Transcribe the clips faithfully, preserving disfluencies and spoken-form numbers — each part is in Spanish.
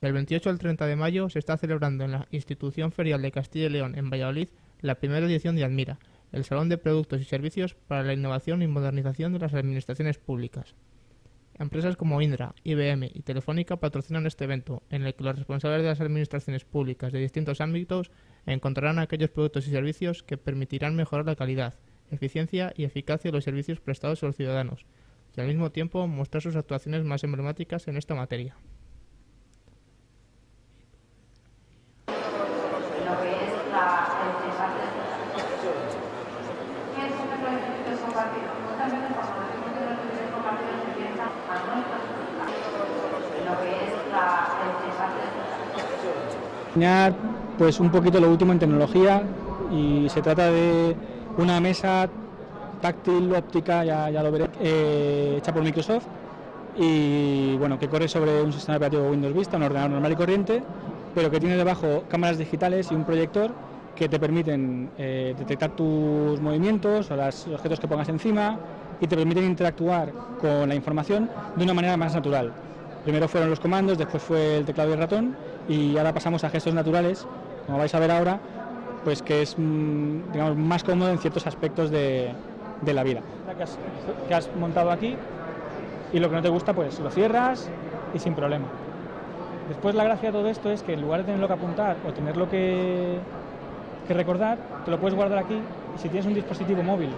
Del veintiocho al treinta de mayo se está celebrando en la Institución Ferial de Castilla y León, en Valladolid, la primera edición de Admira, el Salón de Productos y Servicios para la Innovación y Modernización de las Administraciones Públicas. Empresas como Indra, I B M y Telefónica patrocinan este evento, en el que los responsables de las administraciones públicas de distintos ámbitos encontrarán aquellos productos y servicios que permitirán mejorar la calidad, eficiencia y eficacia de los servicios prestados a los ciudadanos, y al mismo tiempo mostrar sus actuaciones más emblemáticas en esta materia. Enseñar pues un poquito lo último en tecnología, y se trata de una mesa táctil óptica, ya, ya lo veré, eh, hecha por Microsoft, y bueno, que corre sobre un sistema operativo Windows Vista, un ordenador normal y corriente, pero que tiene debajo cámaras digitales y un proyector que te permiten eh, detectar tus movimientos o los objetos que pongas encima, y te permiten interactuar con la información de una manera más natural. Primero fueron los comandos, después fue el teclado y el ratón, y ahora pasamos a gestos naturales, como vais a ver ahora, pues que es, digamos, más cómodo en ciertos aspectos de, de la vida. Que has, que has montado aquí, y lo que no te gusta pues lo cierras y sin problema. Después la gracia de todo esto es que en lugar de tenerlo que apuntar o tenerlo que, que recordar, te lo puedes guardar aquí, y si tienes un dispositivo móvil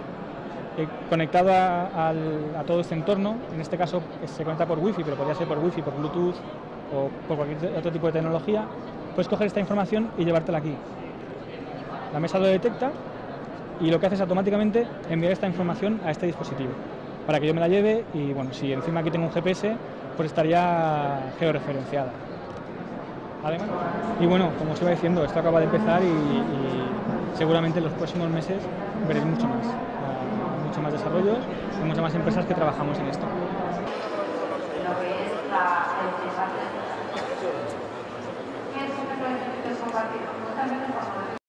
conectado a, a, a todo este entorno, en este caso se conecta por wifi, pero podría ser por wifi, por bluetooth o por cualquier otro tipo de tecnología, puedes coger esta información y llevártela aquí. La mesa lo detecta y lo que hace es automáticamente enviar esta información a este dispositivo para que yo me la lleve, y bueno, si encima aquí tengo un G P S, pues estaría georreferenciada. Además, y bueno, como os iba diciendo, esto acaba de empezar y, y seguramente en los próximos meses veréis mucho más. Mucho más desarrollos y muchas más empresas que trabajamos en esto.